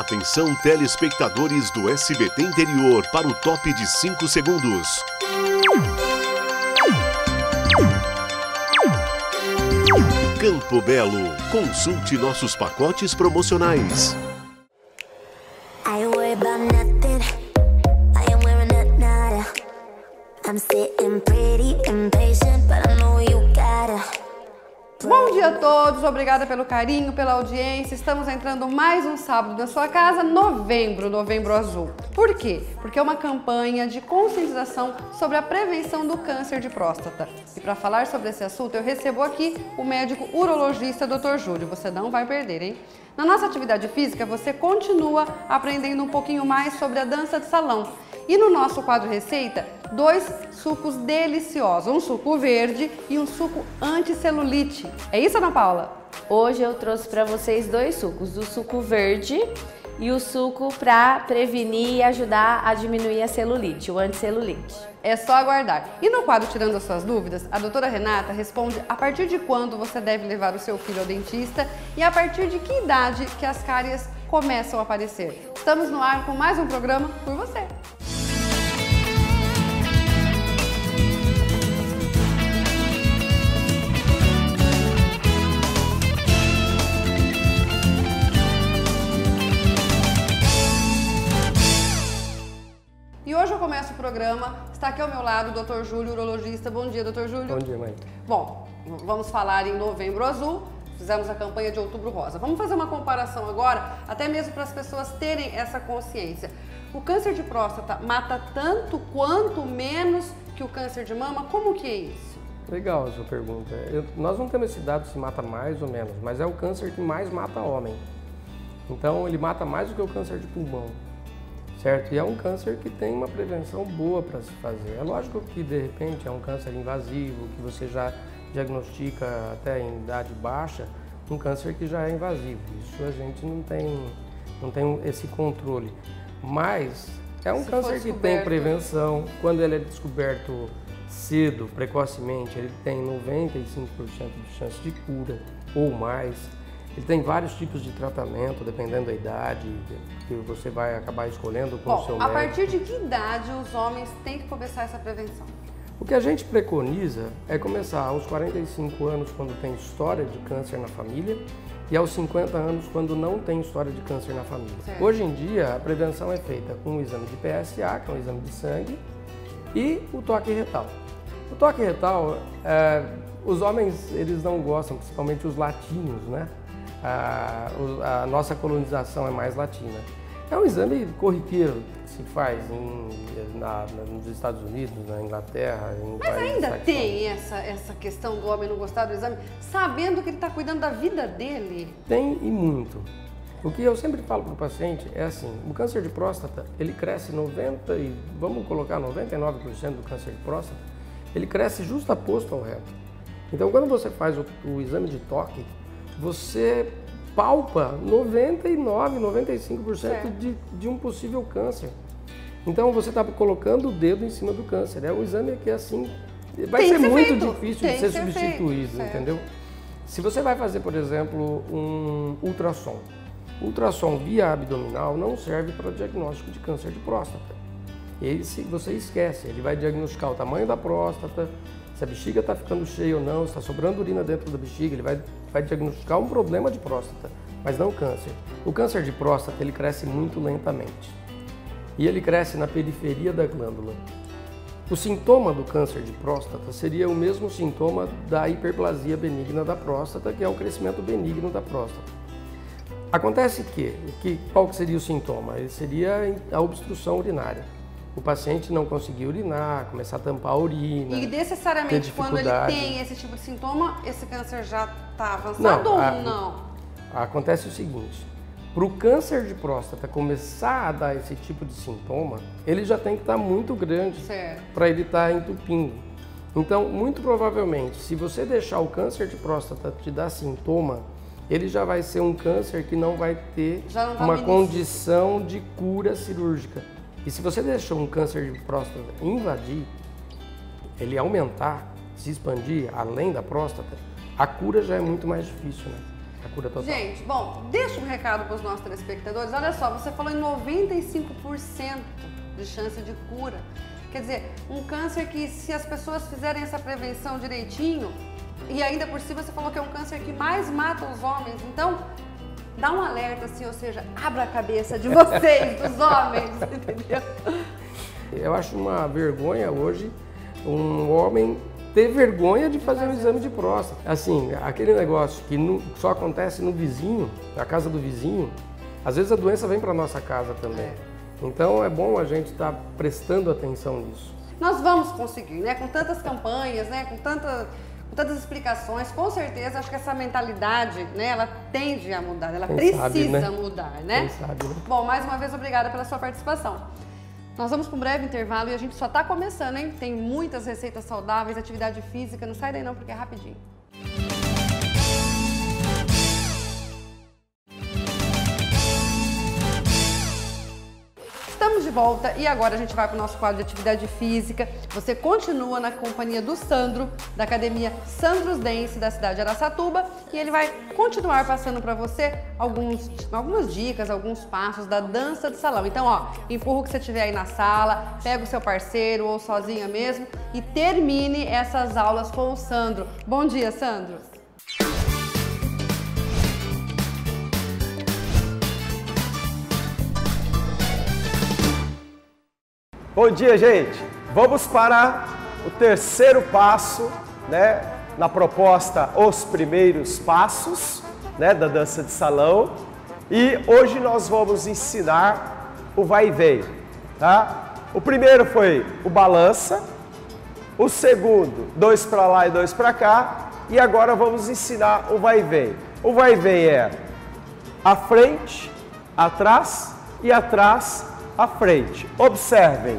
Atenção, telespectadores do SBT Interior, para o top de 5 segundos. Campo Belo, consulte nossos pacotes promocionais. Bom dia a todos, obrigada pelo carinho, pela audiência. Estamos entrando mais um sábado na sua casa, novembro azul. Por quê? Porque é uma campanha de conscientização sobre a prevenção do câncer de próstata. E para falar sobre esse assunto, eu recebo aqui o médico urologista Dr. Júlio. Você não vai perder, hein? Na nossa atividade física, você continua aprendendo um pouquinho mais sobre a dança de salão. E no nosso quadro Receita, dois sucos deliciosos, um suco verde e um suco anticelulite. É isso, Ana Paula? Hoje eu trouxe para vocês dois sucos, o suco verde e o suco para prevenir e ajudar a diminuir a celulite, o anticelulite. É só aguardar. E no quadro Tirando as Suas Dúvidas, a doutora Renata responde a partir de quando você deve levar o seu filho ao dentista e a partir de que idade que as cáries começam a aparecer. Estamos no ar com mais um programa Por Você. E hoje eu começo o programa, está aqui ao meu lado o Dr. Júlio, urologista. Bom dia, Dr. Júlio. Bom dia, mãe. Bom, vamos falar em Novembro Azul, fizemos a campanha de Outubro Rosa. Vamos fazer uma comparação agora, até mesmo para as pessoas terem essa consciência. O câncer de próstata mata tanto quanto menos que o câncer de mama? Como que é isso? Legal essa pergunta. Nós não temos esse dado se mata mais ou menos, mas é o câncer que mais mata homem. Então ele mata mais do que o câncer de pulmão. Certo? E é um câncer que tem uma prevenção boa para se fazer. É lógico que, de repente, é um câncer invasivo, que você já diagnostica até em idade baixa, um câncer que já é invasivo. Isso a gente não tem esse controle. Mas é um câncer que tem prevenção. Quando ele é descoberto cedo, precocemente, ele tem 95% de chance de cura ou mais. Ele tem vários tipos de tratamento, dependendo da idade, que você vai acabar escolhendo com o seu médico. A partir de que idade os homens têm que começar essa prevenção? O que a gente preconiza é começar aos 45 anos quando tem história de câncer na família e aos 50 anos quando não tem história de câncer na família. Certo. Hoje em dia, a prevenção é feita com o exame de PSA, que é um exame de sangue, e o toque retal. O toque retal, os homens eles não gostam, principalmente os latinos, né? A nossa colonização é mais latina. É um exame corriqueiro que se faz nos Estados Unidos, na Inglaterra. Mas ainda tem essa questão do homem não gostar do exame, sabendo que ele está cuidando da vida dele? Tem e muito. O que eu sempre falo para o paciente é assim, o câncer de próstata, ele cresce 99% do câncer de próstata, ele cresce justo aposto ao reto. Então quando você faz o exame de toque, você palpa 95% de um possível câncer. Então você está colocando o dedo em cima do câncer. É um exame que assim vai ser muito difícil de ser substituído, entendeu? Se você vai fazer, por exemplo, um ultrassom. Ultrassom via abdominal não serve para o diagnóstico de câncer de próstata. Ele, se você esquece, ele vai diagnosticar o tamanho da próstata, se a bexiga está ficando cheia ou não, se está sobrando urina dentro da bexiga, ele vai diagnosticar um problema de próstata, mas não câncer. O câncer de próstata, ele cresce muito lentamente e ele cresce na periferia da glândula. O sintoma do câncer de próstata seria o mesmo sintoma da hiperplasia benigna da próstata, que é o crescimento benigno da próstata. Acontece que qual que seria o sintoma? Ele seria a obstrução urinária. O paciente não conseguir urinar, começar a tampar a urina. E necessariamente quando ele tem esse tipo de sintoma, esse câncer já está avançado ou não? Acontece o seguinte, para o câncer de próstata começar a dar esse tipo de sintoma, ele já tem que estar muito grande para ele estar entupindo. Então, muito provavelmente, se você deixar o câncer de próstata te dar sintoma, ele já vai ser um câncer que não vai ter uma condição de cura cirúrgica. E se você deixou um câncer de próstata invadir, ele aumentar, se expandir além da próstata, a cura já é muito mais difícil, né? A cura total. Gente, bom, deixa um recado para os nossos telespectadores. Olha só, você falou em 95% de chance de cura. Quer dizer, um câncer que, se as pessoas fizerem essa prevenção direitinho, e ainda por cima você falou que é um câncer que mais mata os homens, então dá um alerta, assim, ou seja, abra a cabeça de vocês, dos homens, entendeu? Eu acho uma vergonha hoje um homem ter vergonha de fazer um exame de próstata. Assim, aquele negócio que só acontece no vizinho, na casa do vizinho, às vezes a doença vem para nossa casa também. É. Então é bom a gente estar prestando atenção nisso. Nós vamos conseguir, né? Com tantas campanhas, né? Com tantas explicações, com certeza acho que essa mentalidade, né? Ela tende a mudar, ela precisa mudar, né? Quem sabe, né? Bom, mais uma vez obrigada pela sua participação. Nós vamos para um breve intervalo e a gente só está começando, hein? Tem muitas receitas saudáveis, atividade física, não sai daí não porque é rapidinho. Estamos de volta e agora a gente vai para o nosso quadro de atividade física. Você continua na companhia do Sandro, da Academia Sandros Dance, da cidade de Araçatuba, e ele vai continuar passando para você algumas dicas, alguns passos da dança de salão. Então, ó, empurra o que você tiver aí na sala, pega o seu parceiro ou sozinha mesmo e termine essas aulas com o Sandro. Bom dia, Sandro! Bom dia, gente! Vamos para o terceiro passo, né, na proposta Os Primeiros Passos, né, da dança de salão. E hoje nós vamos ensinar o vai e vem, tá? O primeiro foi o balança, o segundo, dois para lá e dois para cá, e agora vamos ensinar o vai e vem. O vai e vem é à frente, atrás e atrás, à frente. Observem.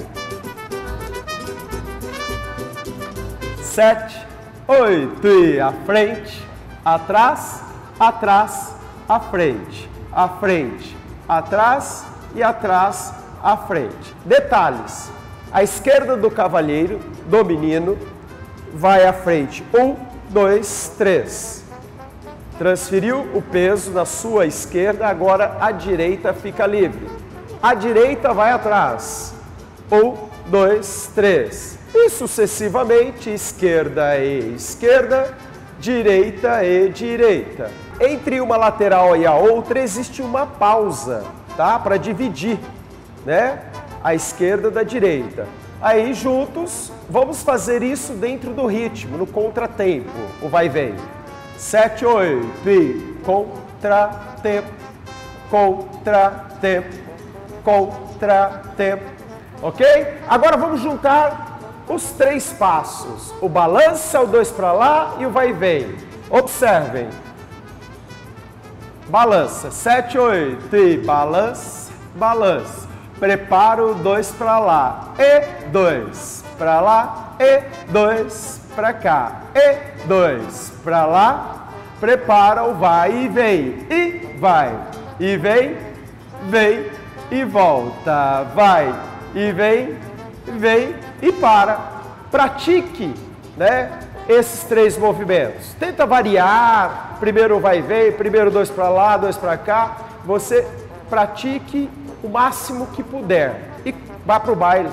7, 8 e à frente, atrás, atrás, à frente. À frente, atrás e atrás, à frente. Detalhes. A esquerda do cavalheiro, do menino, vai à frente. 1, 2, 3. Transferiu o peso da sua esquerda, agora a direita fica livre. A direita vai atrás. 1, 2, 3. E sucessivamente, esquerda e esquerda, direita e direita. Entre uma lateral e a outra existe uma pausa, tá? Para dividir, né? A esquerda da direita. Aí juntos, vamos fazer isso dentro do ritmo, no contratempo. O vai e vem. 7, 8 e contratempo, contratempo. Contratempo, ok? Agora vamos juntar os três passos, o balança, o dois para lá e o vai e vem. Observem, balança, 7, 8 e balança, balança, prepara o dois para lá e dois para lá e dois para cá e dois para lá, prepara o vai e vem e vai e vem, vem e volta, vai e vem e para. Pratique, né, esses três movimentos. Tenta variar, primeiro vai e vem, primeiro dois para lá, dois para cá. Você pratique o máximo que puder e vá para o baile,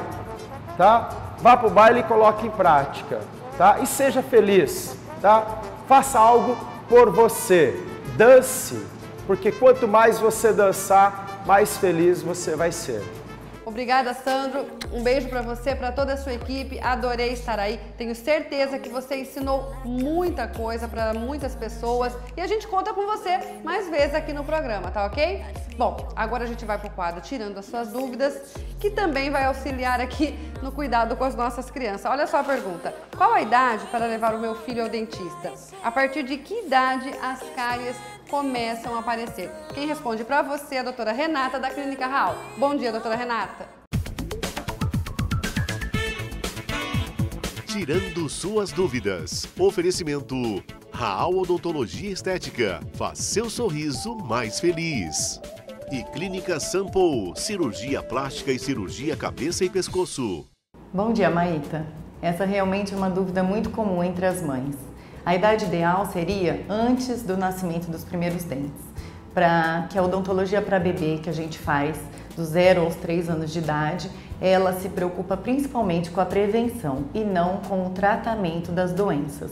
tá? Vá para o baile e coloque em prática, tá? E seja feliz, tá? Faça algo por você, dance, porque quanto mais você dançar, mais feliz você vai ser. Obrigada, Sandro. Um beijo para você, para toda a sua equipe. Adorei estar aí. Tenho certeza que você ensinou muita coisa para muitas pessoas e a gente conta com você mais vezes aqui no programa, tá ok? Bom, agora a gente vai pro quadro Tirando as Suas Dúvidas, que também vai auxiliar aqui no cuidado com as nossas crianças. Olha só a pergunta. Qual a idade para levar o meu filho ao dentista? A partir de que idade as cáries começam a aparecer? Quem responde para você é a doutora Renata, da Clínica Raal. Bom dia, doutora Renata. Tirando suas dúvidas. Oferecimento Raal Odontologia Estética. Faz seu sorriso mais feliz. E Clínica Sample, cirurgia plástica e cirurgia cabeça e pescoço. Bom dia, Maíta. Essa realmente é uma dúvida muito comum entre as mães. A idade ideal seria antes do nascimento dos primeiros dentes, para que a odontologia para bebê que a gente faz do 0 aos 3 anos de idade, ela se preocupa principalmente com a prevenção e não com o tratamento das doenças.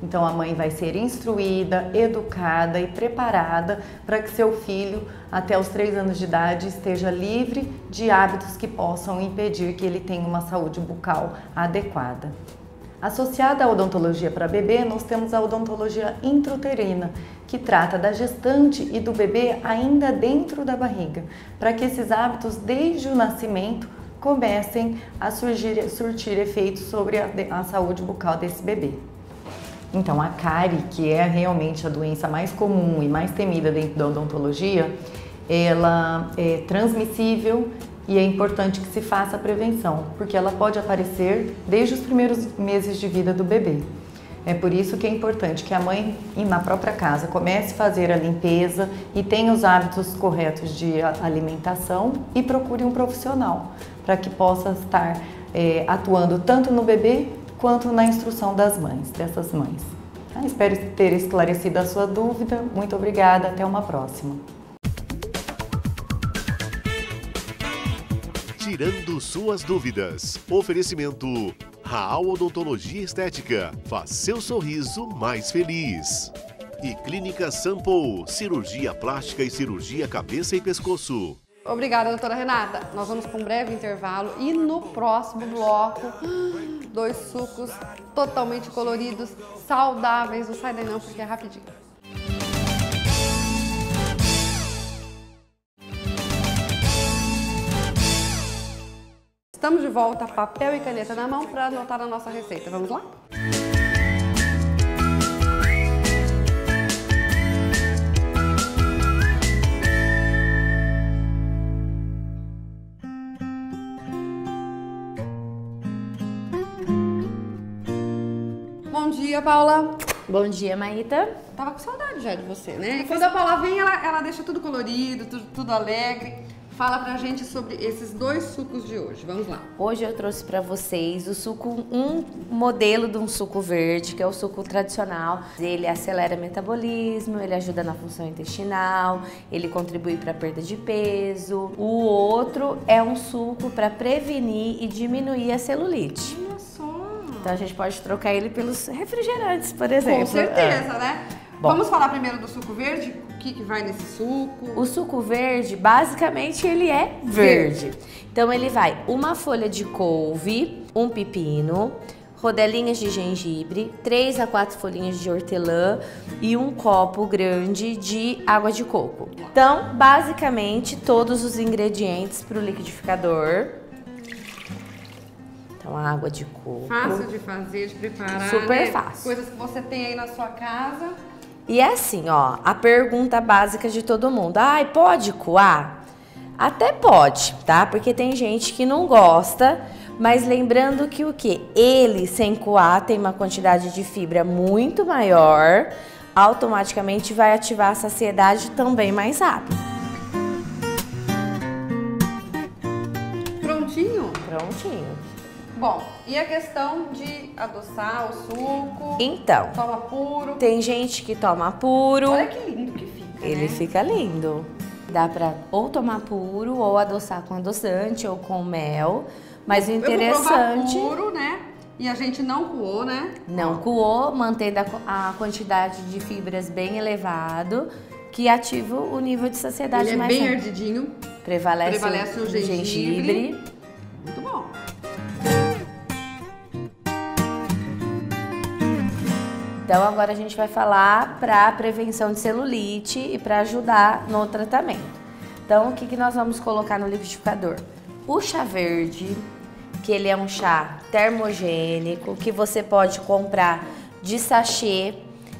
Então a mãe vai ser instruída, educada e preparada para que seu filho até os 3 anos de idade esteja livre de hábitos que possam impedir que ele tenha uma saúde bucal adequada. Associada à odontologia para bebê, nós temos a odontologia intrauterina, que trata da gestante e do bebê ainda dentro da barriga, para que esses hábitos desde o nascimento comecem a surtir efeitos sobre a saúde bucal desse bebê. Então a cárie, que é realmente a doença mais comum e mais temida dentro da odontologia, ela é transmissível e é importante que se faça a prevenção, porque ela pode aparecer desde os primeiros meses de vida do bebê. É por isso que é importante que a mãe, na própria casa, comece a fazer a limpeza e tenha os hábitos corretos de alimentação e procure um profissional para que possa estar atuando tanto no bebê quanto na instrução das mães, dessas mães. Tá? Espero ter esclarecido a sua dúvida. Muito obrigada, até uma próxima. Tirando suas dúvidas. Oferecimento Raal Odontologia Estética. Faz seu sorriso mais feliz. E Clínica Sample, cirurgia plástica e cirurgia cabeça e pescoço. Obrigada, doutora Renata. Nós vamos para um breve intervalo e no próximo bloco, 2 sucos totalmente coloridos, saudáveis. Não sai daí não, porque é rapidinho. Estamos de volta, papel e caneta na mão para anotar a nossa receita. Vamos lá? Bom dia, Paula. Bom dia, Maíta. Tava com saudade já de você, né? E quando a Paula vem, ela deixa tudo colorido, tudo alegre. Fala pra gente sobre esses 2 sucos de hoje, vamos lá. Hoje eu trouxe pra vocês o suco, um modelo de um suco verde, que é o suco tradicional. Ele acelera o metabolismo, ele ajuda na função intestinal, ele contribui pra perda de peso. O outro é um suco pra prevenir e diminuir a celulite. Olha só! Então a gente pode trocar ele pelos refrigerantes, por exemplo. Com certeza, né? Bom, vamos falar primeiro do suco verde? O que vai nesse suco? O suco verde, basicamente, ele é verde. Então ele vai uma folha de couve, um pepino, rodelinhas de gengibre, 3 a 4 folhinhas de hortelã e um copo grande de água de coco. Então, basicamente, todos os ingredientes para o liquidificador. Então, a água de coco. Fácil de fazer, de preparar. Super, né? Fácil. Coisas que você tem aí na sua casa. E é assim, ó, a pergunta básica de todo mundo. Ai, pode coar? Até pode, tá? Porque tem gente que não gosta, mas lembrando que o quê? Ele, sem coar, tem uma quantidade de fibra muito maior, automaticamente vai ativar a saciedade também mais rápido. Prontinho? Prontinho. Bom, e a questão de adoçar o suco? Então, toma puro. Tem gente que toma puro. Olha que lindo que fica, ele, né? Fica lindo. Dá pra ou tomar puro, ou adoçar com adoçante, ou com mel. Mas o interessante... Eu vou provar puro, né? E a gente não coou, né? Não coou, mantendo a quantidade de fibras bem elevado, que ativa o nível de saciedade mais alto. Ele é bem ardidinho. Prevalece o gengibre. Muito bom. Então agora a gente vai falar para prevenção de celulite e para ajudar no tratamento. Então o que nós vamos colocar no liquidificador? O chá verde, que ele é um chá termogênico, que você pode comprar de sachê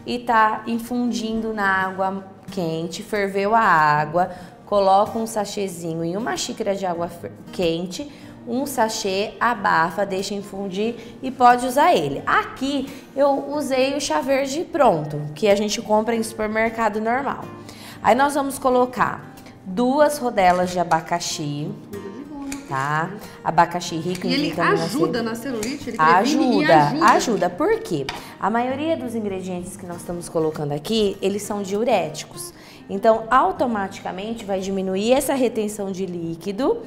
e tá infundindo na água quente, ferveu a água, coloca um sachêzinho em uma xícara de água quente, um sachê, abafa, deixa infundir e pode usar ele. Aqui eu usei o chá verde pronto, que a gente compra em supermercado normal. Aí nós vamos colocar 2 rodelas de abacaxi, tá? Abacaxi rico em vitamina C. E ele ajuda na celulite? Ele ajuda. Por quê? A maioria dos ingredientes que nós estamos colocando aqui, eles são diuréticos. Então, automaticamente vai diminuir essa retenção de líquido.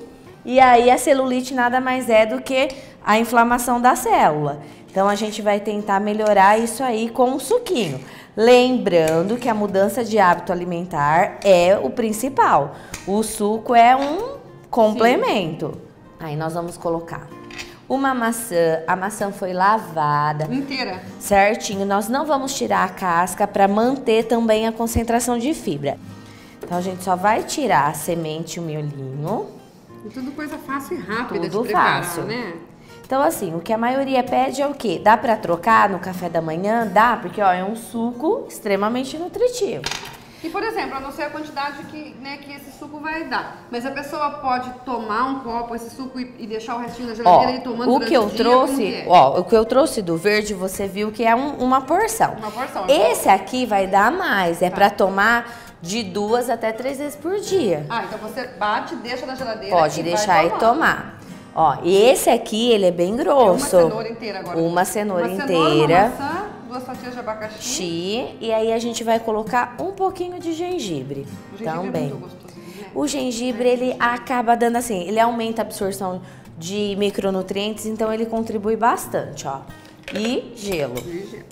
E aí a celulite nada mais é do que a inflamação da célula. Então a gente vai tentar melhorar isso aí com um suquinho. Lembrando que a mudança de hábito alimentar é o principal. O suco é um complemento. Sim. Aí nós vamos colocar uma maçã. A maçã foi lavada. Inteira. Certinho. Nós não vamos tirar a casca para manter também a concentração de fibra. Então a gente só vai tirar a semente e o miolinho. E tudo coisa fácil e rápida de preparar, né? Então assim, o que a maioria pede é o quê? Dá pra trocar no café da manhã? Dá, porque ó, é um suco extremamente nutritivo. E por exemplo, eu não sei a quantidade que, né, que esse suco vai dar, mas a pessoa pode tomar um copo, esse suco e deixar o restinho na geladeira e tomando durante o dia, o que eu trouxe do verde, você viu que é uma porção. Uma porção. Esse aqui vai dar mais, é pra tomar de 2 até 3 vezes por dia. Ah, então você bate, deixa na geladeira. Pode deixar e tomar. Ó, e esse aqui, ele é bem grosso. Uma cenoura inteira agora. Uma cenoura inteira. Uma maçã, 2 fatias de abacaxi. E aí a gente vai colocar um pouquinho de gengibre. O gengibre também. É muito gostoso, né? O gengibre, ele acaba dando assim, ele aumenta a absorção de micronutrientes, então ele contribui bastante, ó. E gelo. E gelo.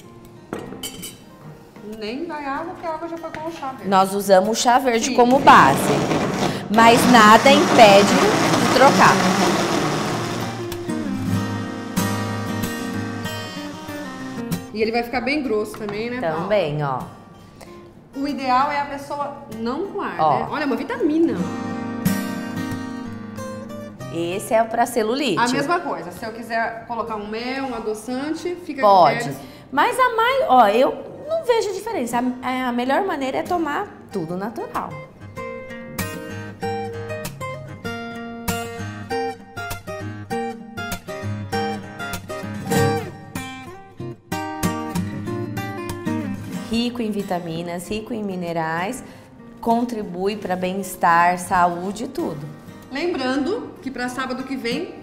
Nem vai água, porque a água já foi com o chá verde. Nós usamos o chá verde como base, mas nada impede de trocar. E ele vai ficar bem grosso também, né, Paula? Também, ó. O ideal é a pessoa não coar, né? Olha, é uma vitamina. Esse é pra celulite. A mesma coisa, se eu quiser colocar um mel, um adoçante, fica com pode. Mas a mais, ó, eu não vejo a diferença. A melhor maneira é tomar tudo natural. Rico em vitaminas, rico em minerais, contribui para bem-estar, saúde e tudo. Lembrando que para sábado que vem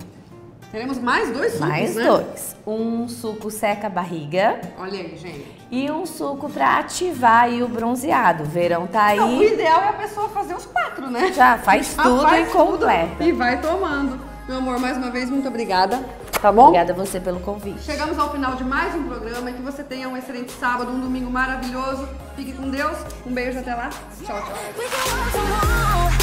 teremos mais 2 sucos, Mais 2. Um suco seca a barriga. Olha aí, gente. E um suco pra ativar aí o bronzeado. O verão tá aí. Não, o ideal é a pessoa fazer os 4, né? Já faz tudo e completa. E vai tomando. Meu amor, mais uma vez, muito obrigada. Tá bom? Obrigada a você pelo convite. Chegamos ao final de mais um programa. Que você tenha um excelente sábado, um domingo maravilhoso. Fique com Deus. Um beijo, até lá. Tchau, tchau.